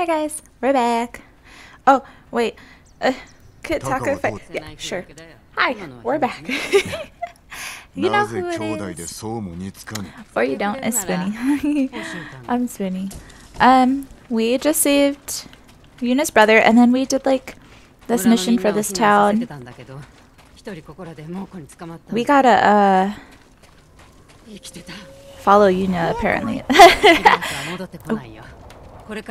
Hi guys, we're back. Oh wait, could Taka fight? Yeah, sure. Hi, we're back. You know who it is, or you don't. It's Spinny. I'm Spinny. We just saved Yuna's brother, and then we did like this mission for this town. We gotta follow Yuna apparently. Oh. I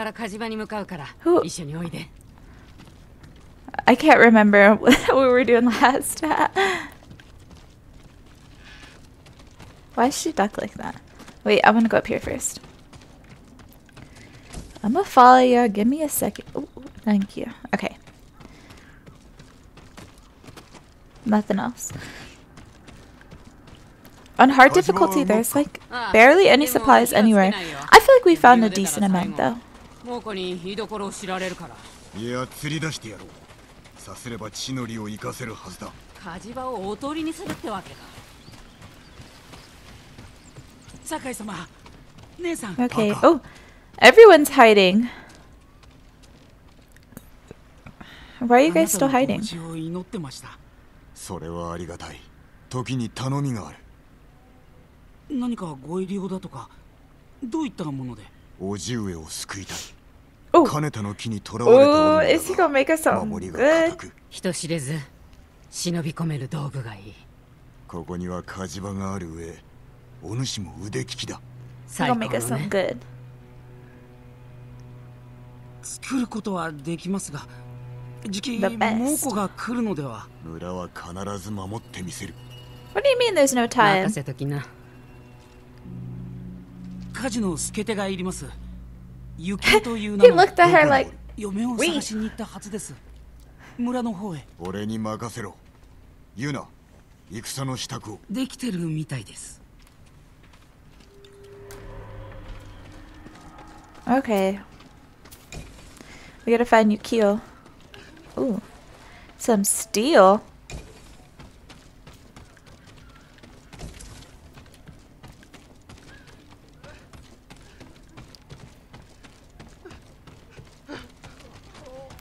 can't remember what we were doing last. Why does she duck like that? Wait, I'm gonna go up here first. I'm gonna follow you. Give me a second. Oh, thank you. Okay. Nothing else. On hard difficulty, there's like barely any supplies anywhere. I feel like we found a decent amount though. Okay. Oh, everyone's hiding. Why are you guys still hiding? Oh, is he gonna make us something good? He's gonna make us something good. The best. What do you mean there's no time? He looked at her like, okay. We gotta find Yukio. Ooh. Some steel.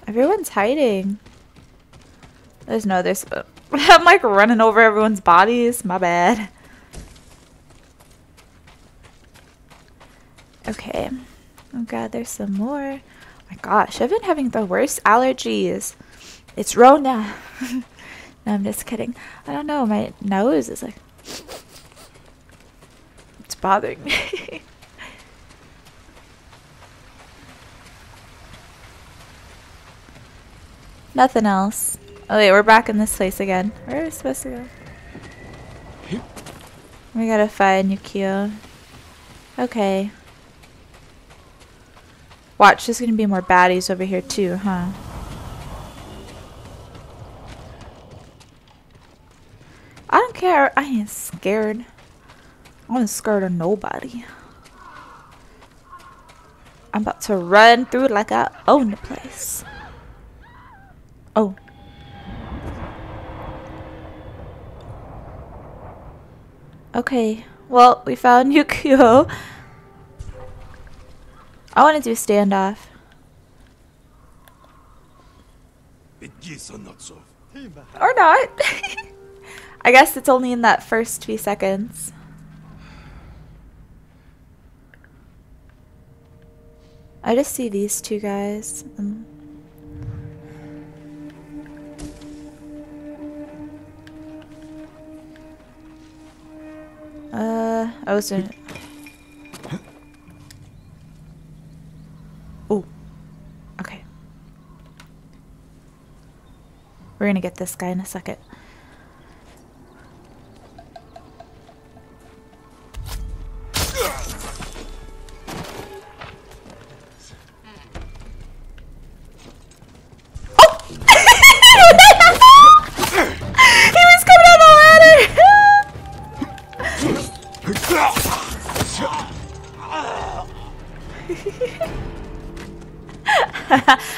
Everyone's hiding. There's no other I'm like running over everyone's bodies. My bad. Okay. Oh god, there's some more. My gosh, I've been having the worst allergies. It's Rona. No, I'm just kidding. I don't know. My nose is like... It's bothering me. Nothing else. Oh wait, we're back in this place again. Where are we supposed to go? We gotta find Yukio. Okay. Watch, there's gonna be more baddies over here too, huh? I don't care. I ain't scared. I ain't scared of nobody. I'm about to run through like I own the place. Oh. Okay. Well, we found Yukio. I want to do standoff. Or not. I guess it's only in that first few seconds. I just see these two guys. Oh, soon. Oh, okay. We're gonna get this guy in a second.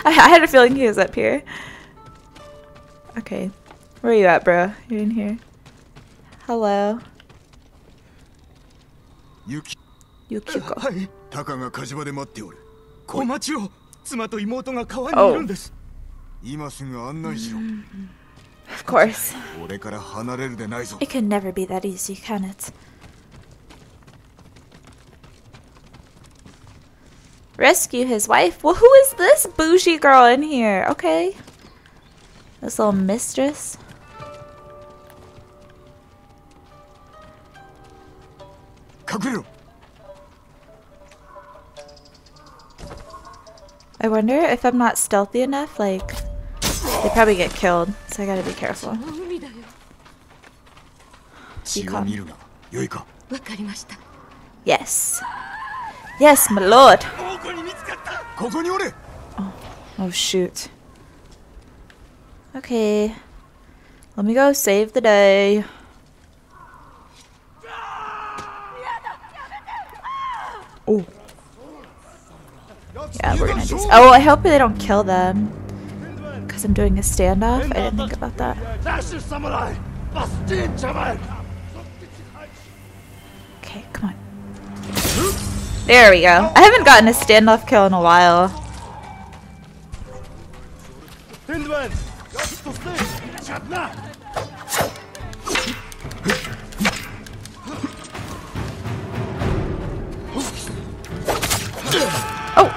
I had a feeling he was up here. Okay. Where are you at, bro? You're in here. Hello. Yukiko. Taka Oh. Of course. It can never be that easy, can it? Rescue his wife? Well, who is this bougie girl in here? Okay. This little mistress. I wonder if I'm not stealthy enough, like, they probably get killed, so I gotta be careful. Be calm. Yes. Yes, my lord. Oh, oh shoot. Okay. Let me go save the day. Oh. Yeah, we're gonna do. Oh, I hope they don't kill them. Because I'm doing a standoff. I didn't think about that. Okay, come on. There we go. I haven't gotten a standoff kill in a while. Oh!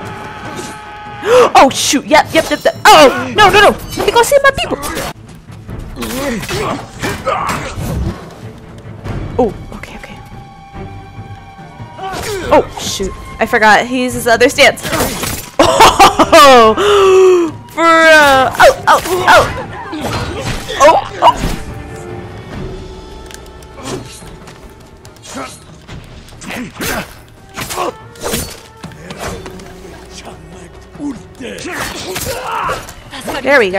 Oh shoot! Yep, yep, yep, yep. Oh! No, no, no! Let me go see my people! Oh! Okay, okay. Oh, shoot. I forgot. He uses other stance. Oh! Bruh! Oh, oh, oh! Oh, oh! There we go.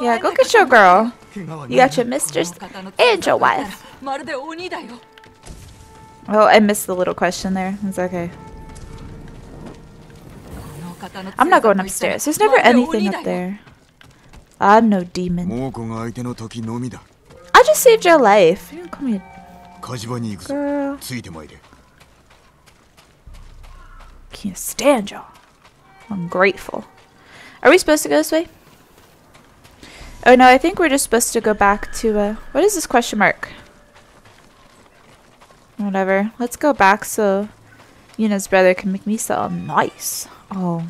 Yeah, go get your girl. You got your mistress and your wife. Oh, I missed the little question there. It's okay. I'm not going upstairs. There's never anything up there. I'm no demon. I just saved your life. You don't call me a girl. Can't stand y'all. I'm grateful. Are we supposed to go this way? Oh no, I think we're just supposed to go back to what is this question mark? Whatever. Let's go back so Yuna's brother can make me so nice. Oh.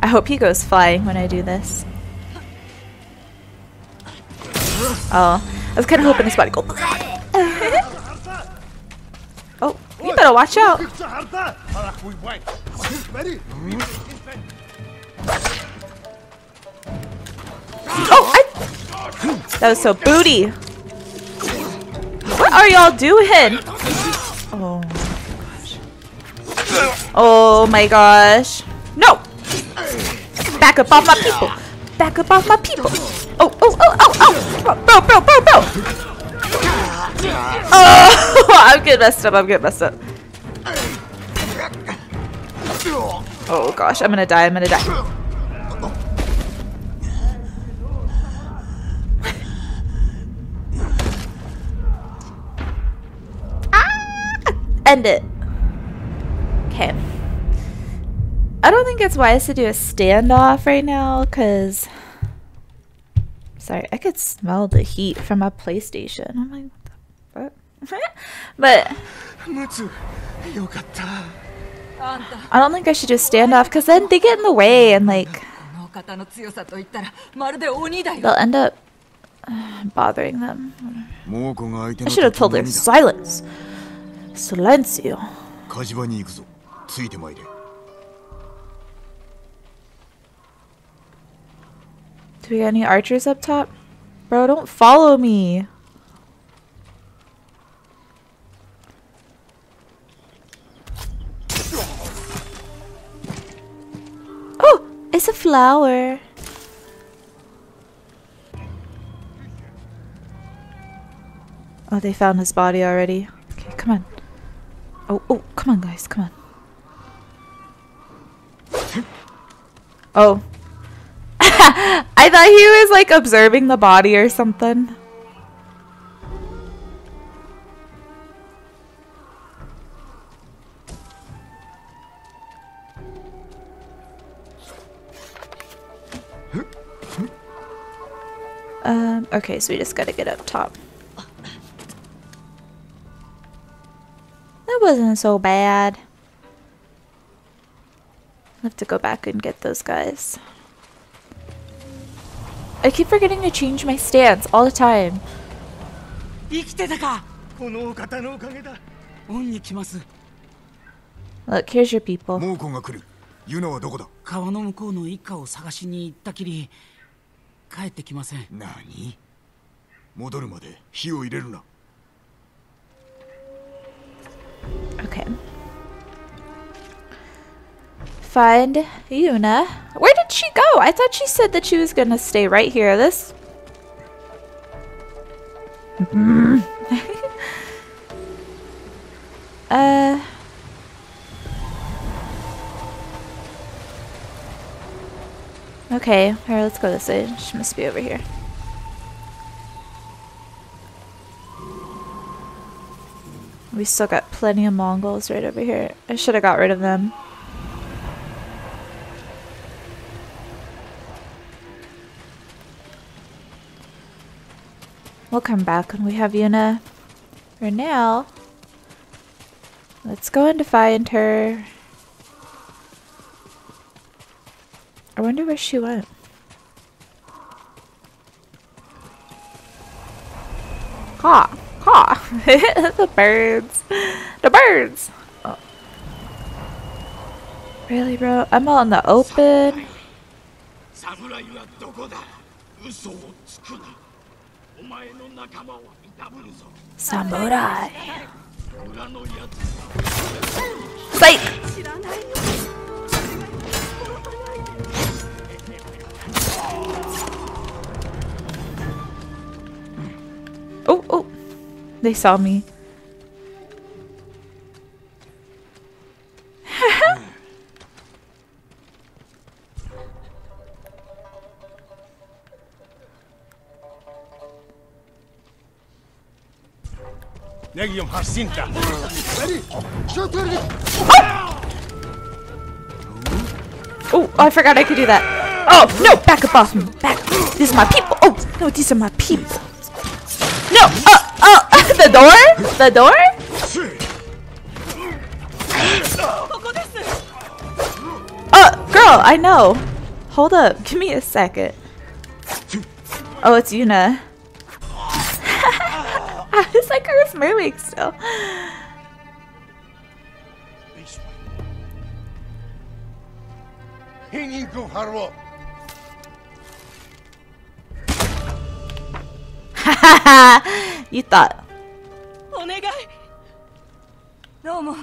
I hope he goes flying when I do this. Oh. I was kind of hoping this body go. Oh, you better watch out. Oh, that was so booty. What are y'all doing? Oh my gosh. Oh my gosh. No. Back up off my people. Back up off my people. Oh, oh, oh, oh, oh! Bro, bro, bro, bro! Oh! I'm getting messed up, I'm getting messed up. Oh gosh, I'm gonna die, I'm gonna die. Ah! End it. Okay. I don't think it's wise to do a standoff right now, because... Sorry, I could smell the heat from my PlayStation. I'm like, what the fuck? But I don't think I should just stand off because then they get in the way and like they'll end up bothering them. I should have told them silence. Silencio. Do we got any archers up top? Bro, don't follow me. Oh, it's a flower. Oh, they found his body already. Okay, come on. Oh, come on, guys, come on. Oh. I thought he was, like, observing the body or something. Okay, so we just gotta get up top. That wasn't so bad. I'll have to go back and get those guys. I keep forgetting to change my stance all the time. Look, here's your people. Okay. Find Yuna. Where did she go? I thought she said that she was gonna stay right here. This. Okay, alright, let's go this way. She must be over here. We still got plenty of Mongols right over here. I should have got rid of them. We'll come back when we have Yuna. For now, let's go and find her. I wonder where she went. Caw, caw. The birds. The birds. Oh. Really, bro? I'm all in the open. Samurai. Psych. Oh, oh, they saw me. Oh, I forgot I could do that. Oh, no, back up off me. Back. These are my people. Oh, no, these are my people. No! Oh! The door? The door? Oh, girl, I know. Hold up. Give me a second. Oh, it's Yuna. I was like, her mermaid still. You thought. Oh, well,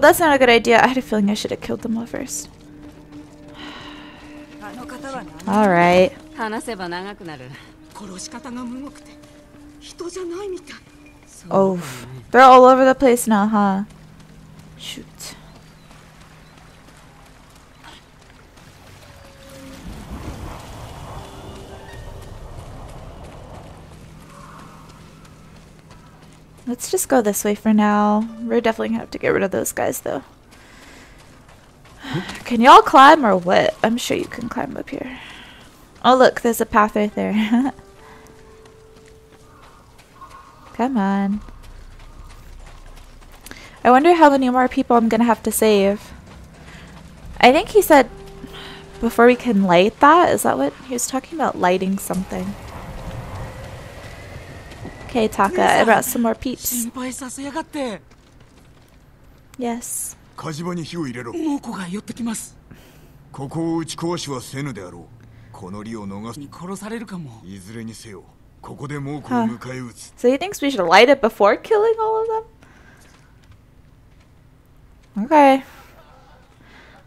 that's not a good idea. I had a feeling I should have killed them all first. All right. Oh, they're all over the place now, huh? Shoot. Let's just go this way for now. We're definitely gonna have to get rid of those guys, though. Can y'all climb or what? I'm sure you can climb up here. Oh, look, there's a path right there. Come on. I wonder how many more people I'm gonna have to save. I think he said before we can light that? Is that what he was talking about? Lighting something. Okay, Taka, I brought some more peeps. Yes. Huh. So he thinks we should light it before killing all of them? Okay.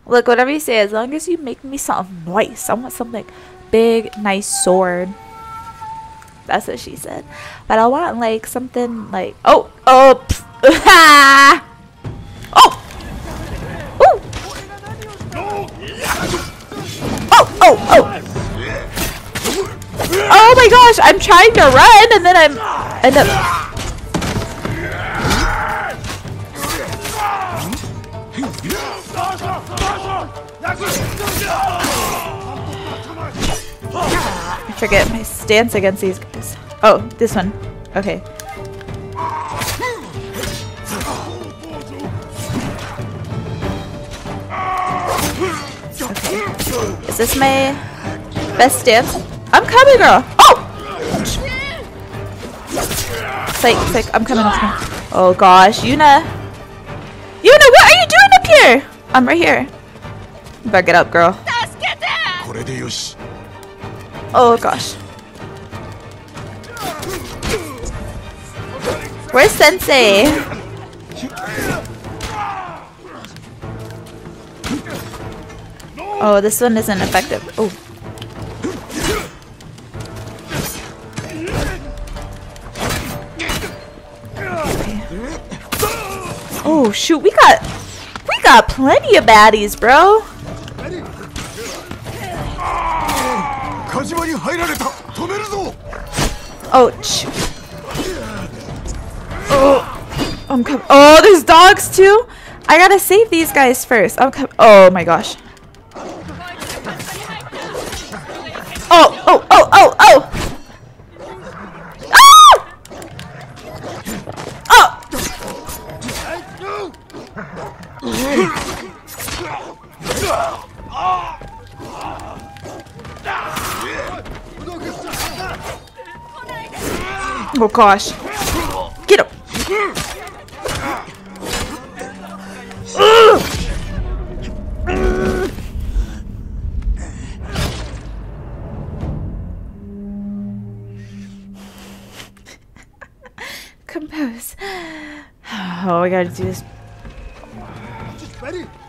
Look, whatever you say, as long as you make me something nice. I want something big, nice sword. That's what she said. But I want like something like oh my gosh, I'm trying to run and then I end up. I forget my stance against these guys. Oh, this one. Okay. Okay. Is this my best stance? I'm coming, girl! Oh! Psych, psych, I'm coming. Oh gosh, Yuna! Yuna, what are you doing up here? I'm right here. Back it up, girl. Oh gosh. Where's Sensei? Oh, this one isn't effective. Oh. Okay. Oh shoot, we got plenty of baddies, bro. Oh, shoot. Oh, I'm coming. Oh, there's dogs too. I gotta save these guys first. I'm coming. Oh my gosh. Oh, oh, oh, oh, oh. Ah! Oh. Oh gosh. Get him. Compose. Oh, I gotta do this.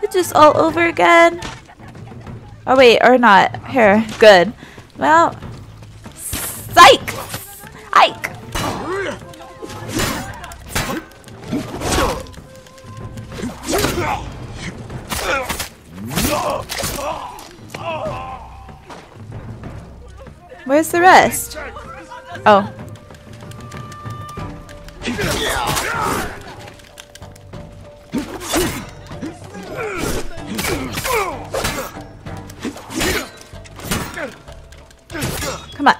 It's just all over again. Oh wait, or not. Here, good. Well, psych! Ike! Where's the rest? Oh. Come on.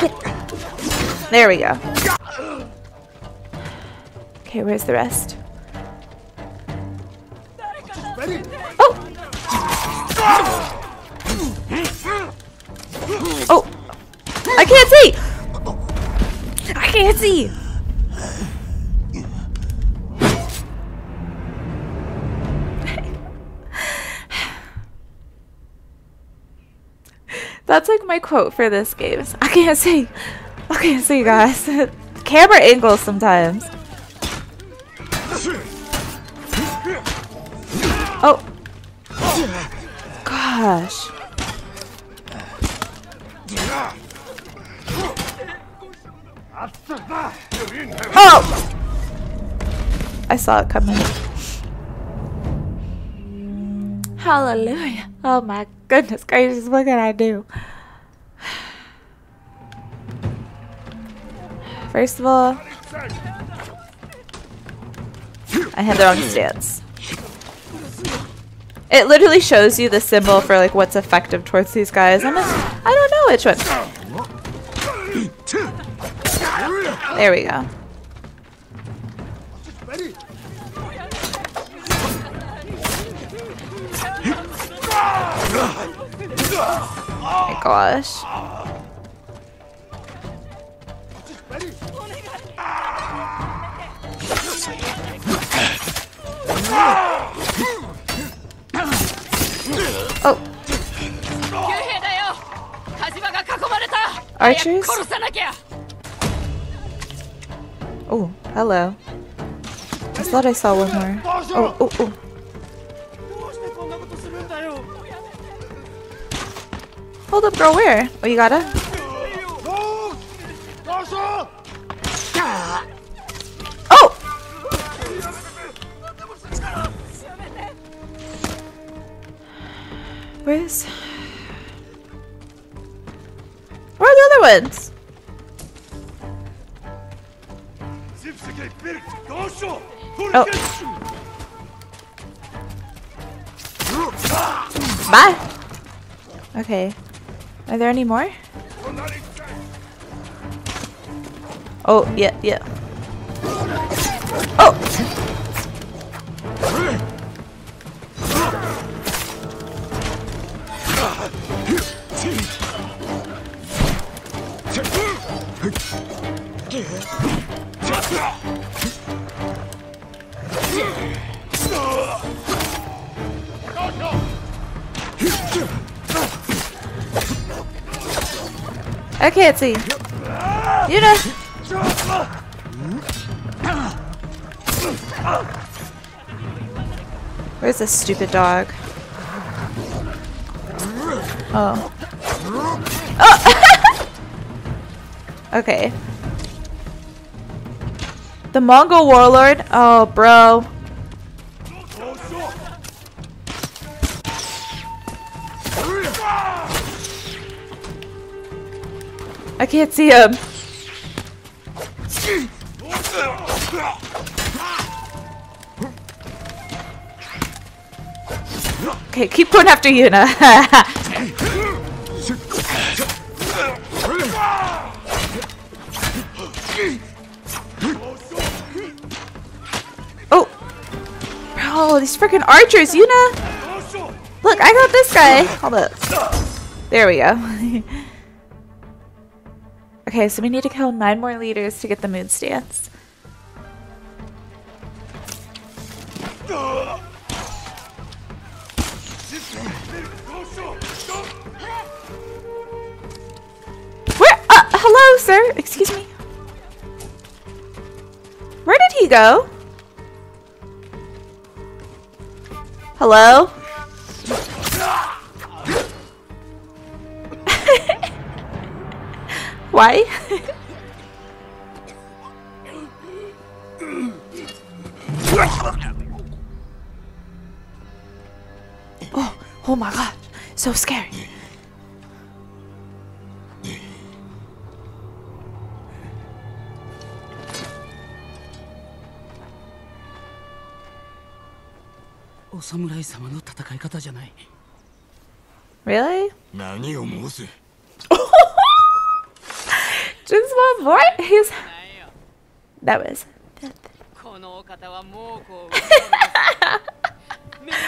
Get. There we go. Okay, where's the rest? Oh! Oh! I can't see! I can't see! That's like my quote for this game. Is, I can't see. I can't see, guys. Camera angles sometimes. Oh. Gosh. Oh! I saw it coming. Hallelujah. Oh my goodness gracious, what can I do? First of all, I had the wrong stance. It literally shows you the symbol for like what's effective towards these guys. I'm like, I don't know which one. There we go. Oh my gosh. Oh. Archers? Oh, hello. I thought I saw one more. Oh, oh, oh. Hold up, girl, where? Oh, you gotta? Oh! Where's... where are the other ones? Oh. Bye. Okay. Are there any more? Oh, yeah, yeah. Oh! Okay, let's see. Yuna! Where's this stupid dog? Oh. Oh! Okay. The Mongol warlord? Oh, bro. I can't see him. Okay, keep going after Yuna. Oh, bro, these freaking archers, Yuna. Look, I got this guy. Hold up. There we go. Okay, so we need to kill 9 more leaders to get the moon stance. Where? Hello, sir. Excuse me. Where did he go? Hello? Why? Oh, oh my god. So scary. Really? Just one more? He's... that was...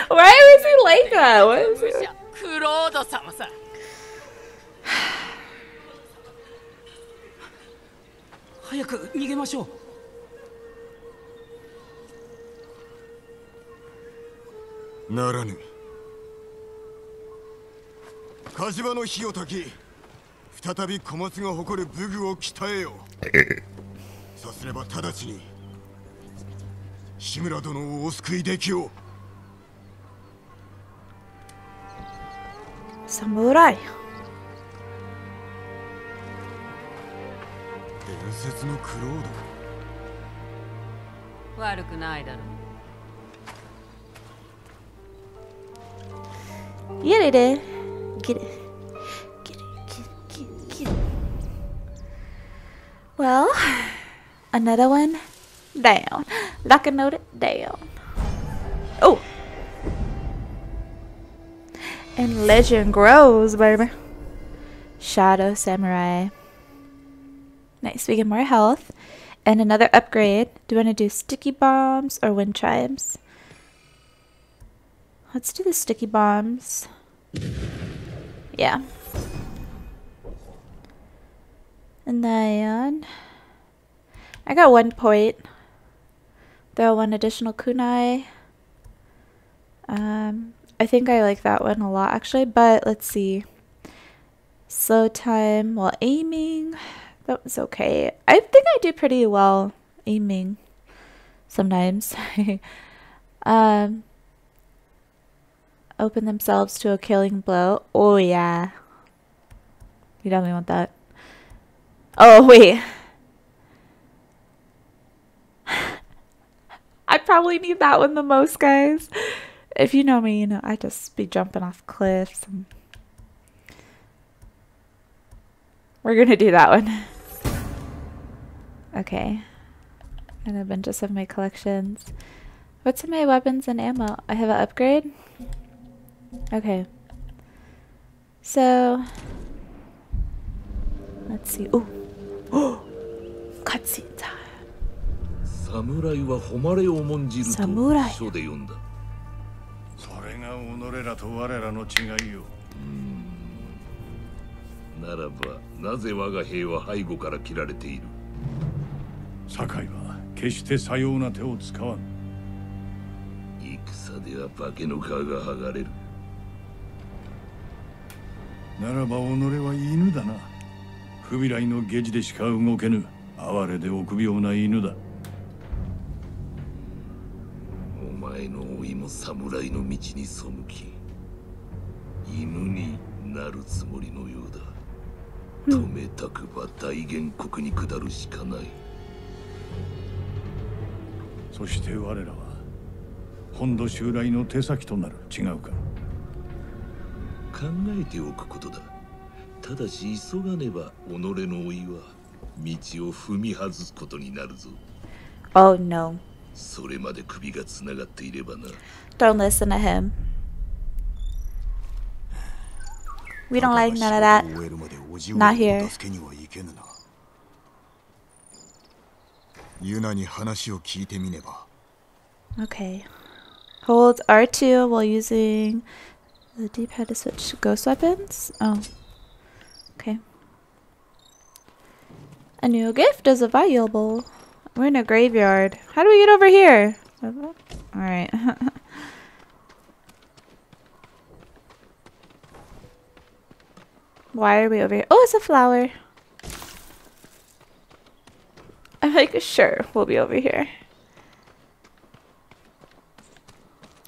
Why was he like that? Why was he... Samurai. Get it, eh? Get it. Well, another one down. Like I note it down. Oh! And legend grows, baby. Shadow Samurai. Nice, we get more health. And another upgrade. Do we want to do sticky bombs or wind chimes? Let's do the sticky bombs. Yeah. And then I got 1 point. Throw 1 additional kunai. I think I like that one a lot actually, but let's see. Slow time while aiming. That was okay. I think I do pretty well aiming sometimes. Open themselves to a killing blow. Oh yeah. We definitely want that. Oh, wait. I probably need that one the most, guys. If you know me, you know I just be jumping off cliffs. And we're going to do that one. Okay. And a bunch of some of my collections. What's in my weapons and ammo? I have an upgrade? Okay. So, let's see. Oh! Oh! Cutscene time! Samurai wa homare o monjiru to sho de yonda. Sore ga onore ra to warera no chigai yo. Naraba, naze waga hei wa heigo kara kirarete iru? Sakai wa keshite sayou na te o tsukawan. Ikusa de wa bake no kawa ga hagareru. Naraba onore wa inu da na. 不備来のゲジでしか動けぬ哀れで臆病な犬だ。お前の老いも侍の道に背き、犬になるつもりのようだ。止めたくば大原国に下るしかない。そして我らは本土襲来の手先となる。違うか。考えておくことだ。 ただし急がねば己の老いは道を踏み外すことになるぞ。Oh no. それまで首がつながっていればな。Don't listen to him. We don't like none of that. Not here. ユナに話を聞いてみねば。Okay. Hold R2 while using the D-pad to switch to ghost weapons. Oh. Okay. A new gift is available. We're in a graveyard. How do we get over here? Alright. Why are we over here? Oh, it's a flower. I'm like, sure, we'll be over here.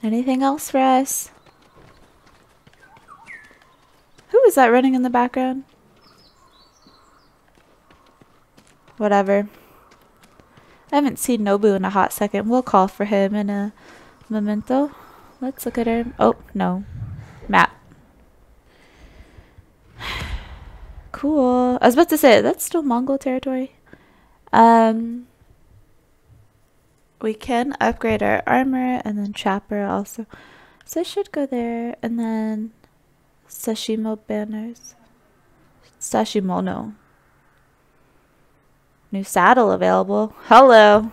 Anything else for us? Who is that running in the background? Whatever. I haven't seen Nobu in a hot second. We'll call for him in a momento. Let's look at her. Oh, no. Map. Cool. I was about to say, that's still Mongol territory. We can upgrade our armor and then Trapper also. So I should go there and then Sashimo banners. Sashimono. New saddle available. Hello.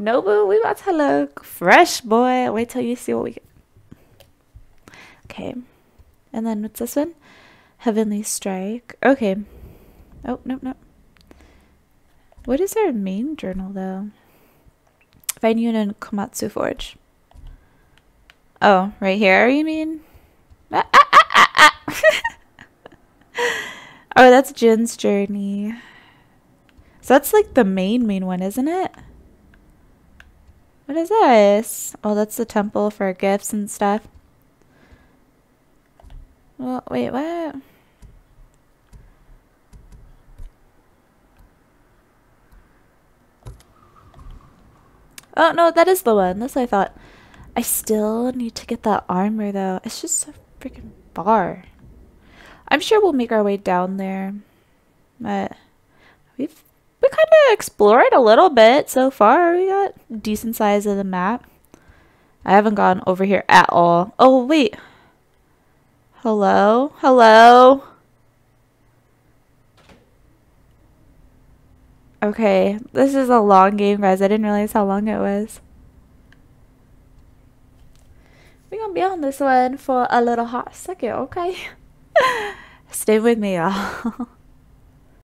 Nobu, we about to look fresh, boy. Wait till you see what we get. Okay. And then what's this one? Heavenly Strike. Okay. Oh, nope, nope. What is our main journal, though? Find Yuna in Komatsu Forge. Oh, right here, you mean? Ah, ah, ah, ah, ah. Oh, that's Jin's journey. So that's like the main one, isn't it? What is this? Oh, that's the temple for gifts and stuff. Well, wait, what? Oh, no, that is the one. That's what I thought. I still need to get that armor, though. It's just a freaking bar. I'm sure we'll make our way down there. But we've... We kind of explored a little bit so far. We got a decent size of the map. I haven't gone over here at all. Oh, wait. Hello? Hello? Okay. This is a long game, guys. I didn't realize how long it was. We're going to be on this one for a little hot second, okay? Stay with me, y'all.